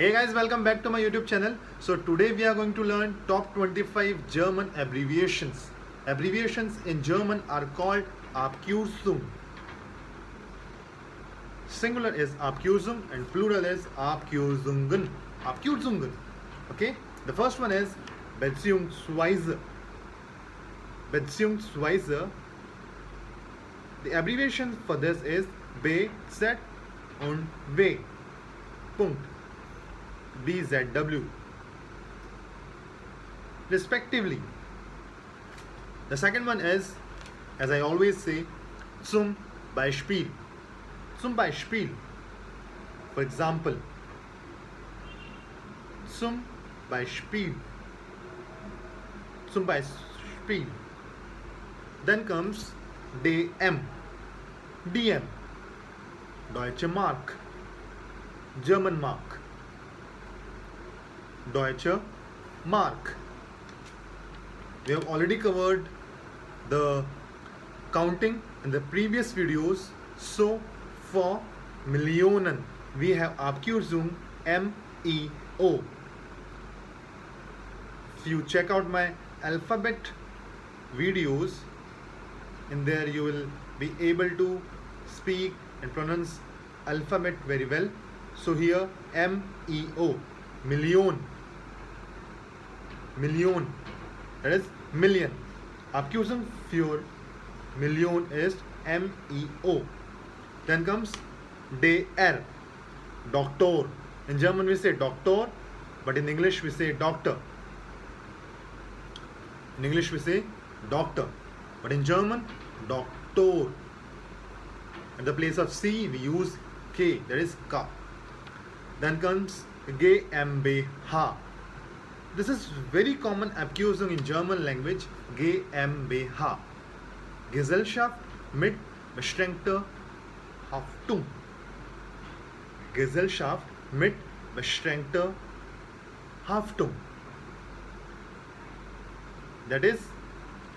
Hey guys, welcome back to my YouTube channel. So today we are going to learn top 25 German abbreviations. Abbreviations in German are called Abkürzung. Singular is Abkürzung and plural is Abkürzungen. Abkürzungen. Okay, the first one is beziehungsweise. Beziehungsweise. The abbreviation for this is BZ und W. Punkt. BZW. Respectively. The second one is, as I always say, zum Beispiel. Zum Beispiel. For example. Zum Beispiel. Zum Beispiel. Then comes DM. DM. Deutsche Mark. German Mark. Deutsche Mark. We have already covered the counting in the previous videos. So for Millionen, we have Abkürzung MEO. If you check out my alphabet videos, in there you will be able to speak and pronounce alphabet very well. So here MEO, Million. Million, that is million. Abkürzung für Million is MEO. Then comes DR, Doctor. In German we say Doctor, but in English we say Doctor. In English we say Doctor, but in German Doktor. At the place of C we use K, that is K. Then comes GmbH. This is very common Abkürzung in German language, GmbH. Gesellschaft mit beschränkter Haftung. Gesellschaft mit beschränkter Haftung. That is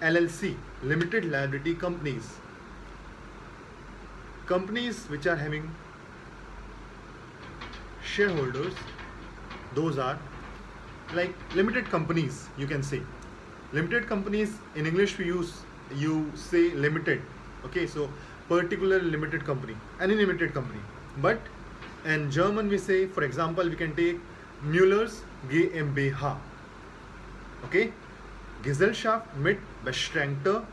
LLC, Limited Liability Companies. Companies which are having shareholders, those are like limited companies, you can say. Limited companies, in English we use, you say limited. Okay, so particular limited company, any limited company. But in German we say, for example, we can take Müller's GmbH. Okay, Gesellschaft mit beschränkter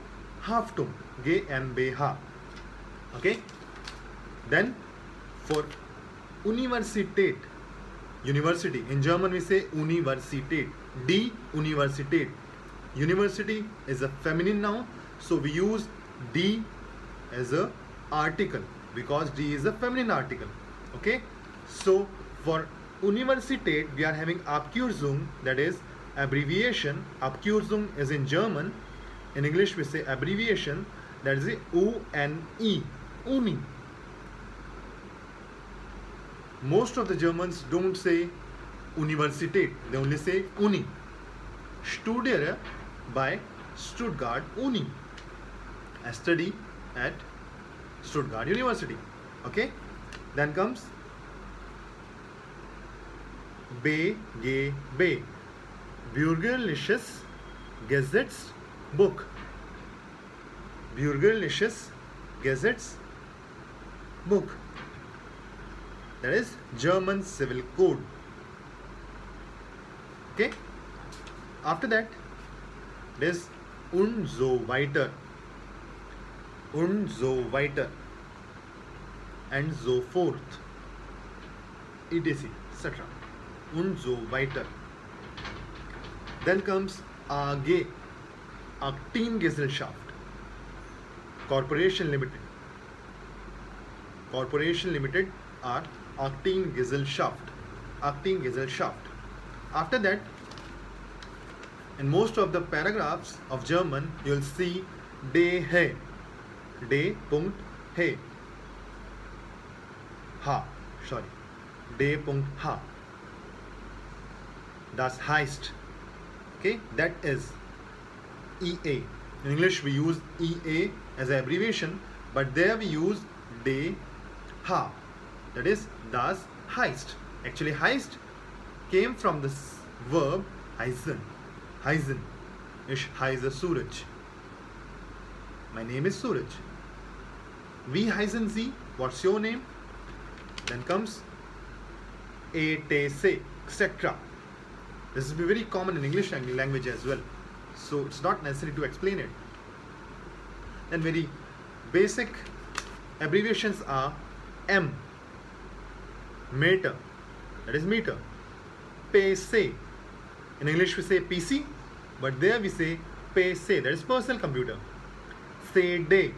Haftung, GmbH. Okay, then for Universität, university, in German we say Universität, die Universität. University is a feminine noun, so we use die as a article because die is a feminine article. Okay, so for Universität we are having Abkürzung, that is abbreviation. Abkürzung is in German, in English we say abbreviation, that is UNI, UNI. Most of the Germans don't say Universität, they only say Uni. Studiere by Stuttgart Uni. I study at Stuttgart University. Okay, then comes BGB, Bürgerliches Gesetzbuch. Bürgerliches Gesetzbuch. That is German Civil Code. Okay. After that, this und so weiter. Und so weiter. And so forth. Etc. etc. Und so weiter. Then comes AG. Aktiengesellschaft. Corporation Limited. Corporation Limited are Aktiengesellschaft. Aktiengesellschaft. After that, in most of the paragraphs of German, you'll see de he, de punkt he, ha, sorry, de punkt ha. Das heißt, okay, that is EA. In English we use EA as an abbreviation, but there we use de ha. That is das heißt. Actually, heist came from the verb heißen. Heißen. Ich heiße Suraj. My name is Suraj. Wie heißen Sie? What's your name? Then comes etc. etc. This will be very common in English language as well. So it's not necessary to explain it. Then very basic abbreviations are M, meter, that is meter, PC. In English we say PC, but there we say PC, that is personal computer. CD,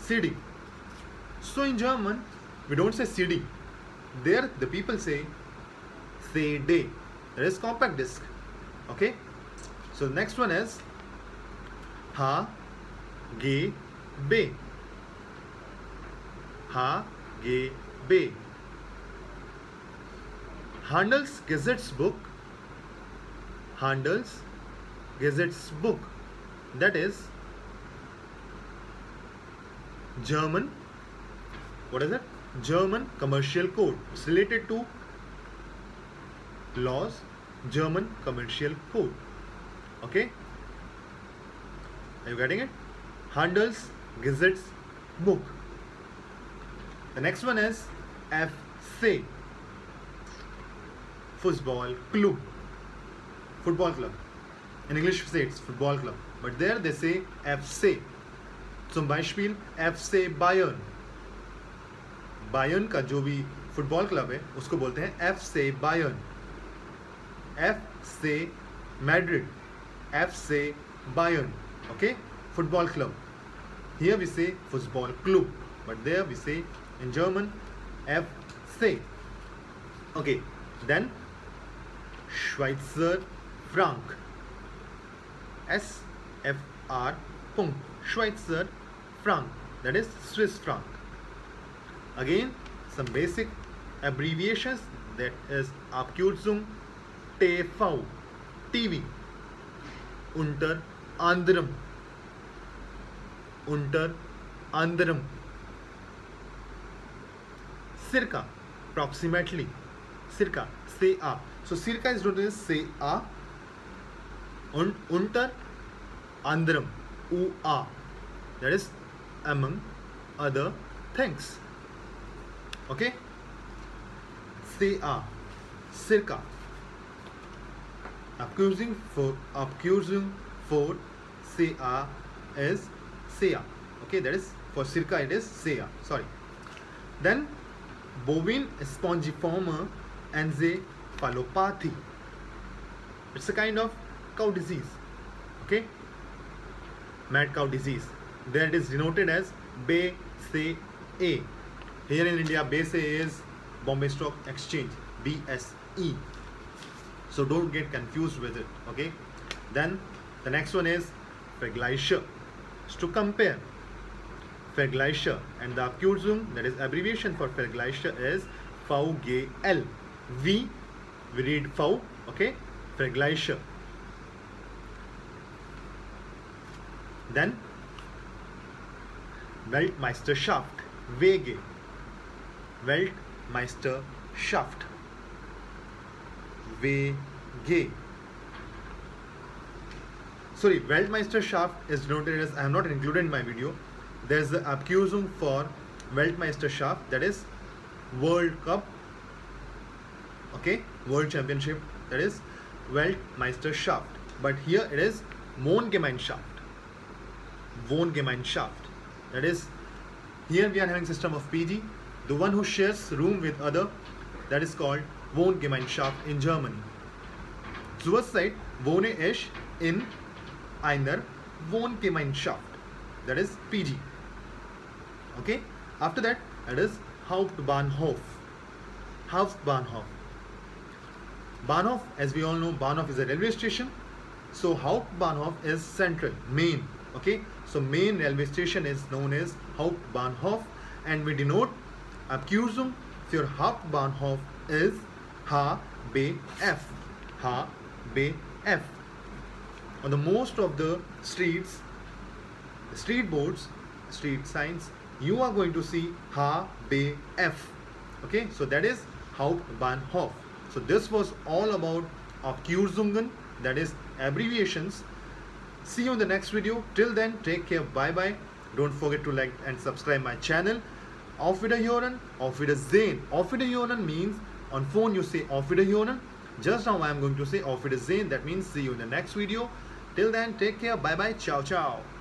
CD. So in German we don't say CD. There the people say CD, that is compact disc. Okay. So the next one is HGB. HGB. Handelsgesetzbuch. Handelsgesetzbuch. That is German. What is it? German Commercial Code. It's related to laws. German Commercial Code. Okay, are you getting it? Handelsgesetzbuch. The next one is FC. Fussball club. Football club. In English we say it's football club, but there they say FC. Zum Beispiel FC Bayern. Bayern का जो भी football club है, उसको बोलते हैं FC Bayern. FC Madrid. FC Bayern. Okay, football club. Here we say football club, but there we say in German FC. Okay, then Schweizer Frank. SFR. Schweizer Frank. That is Swiss franc. Again, some basic abbreviations. That is Abkürzung. TV. TV. Unter anderem. Unter anderem. Circa. Approximately. Circa. CA. So circa is written as CA. Und unter anderem. UA. That is among other things. Okay. CA. Circa. Abkürzung for CA is CA. Okay, that is for circa it is CA. Sorry. Then bovine spongiform encephalopathy. It's a kind of cow disease. Okay, mad cow disease. There it is denoted as BCA. Here in India, BCA is Bombay Stock Exchange, BSE. So don't get confused with it. Okay. Then the next one is Vergleiche. It's to compare. Vergleiche. And the Abkürzung, that is abbreviation for Vergleiche, is VGL. V, we read V. Okay. Vergleiche. Then Weltmeisterschaft. WG. Weltmeisterschaft. WG. Sorry, Weltmeisterschaft is denoted as, I have not included in my video. There is the Abkürzung for Weltmeisterschaft, that is World Cup. Okay, World Championship, that is Weltmeisterschaft. But here it is Wohngemeinschaft. Wohngemeinschaft. That is, here we are having system of PG. The one who shares room with other, that is called Wohngemeinschaft in Germany. Suicide, wohne ich in einer Wohngemeinschaft. That is PG. Okay. After that, that is Hauptbahnhof. Hauptbahnhof. Bahnhof, as we all know, Bahnhof is a railww station. So Hauptbahnhof is central, main. Okay. So main railww station is known as Hauptbahnhof, and we denote Abkürzung für Hauptbahnhof is HBF. HBF. On the most of the streets, street boards, street signs, you are going to see HBF. Okay, so that is Hauptbahnhof. So this was all about Abkürzungen, that is abbreviations. See you in the next video. Till then, take care. Bye bye. Don't forget to like and subscribe my channel. Auf Wiederhören, Auf Wiedersehen. Auf Wiederhören means on phone you say Auf Wiederhören. Just now I am going to say Auf Wiedersehen. That means see you in the next video. Till then, take care. Bye bye. Ciao, ciao.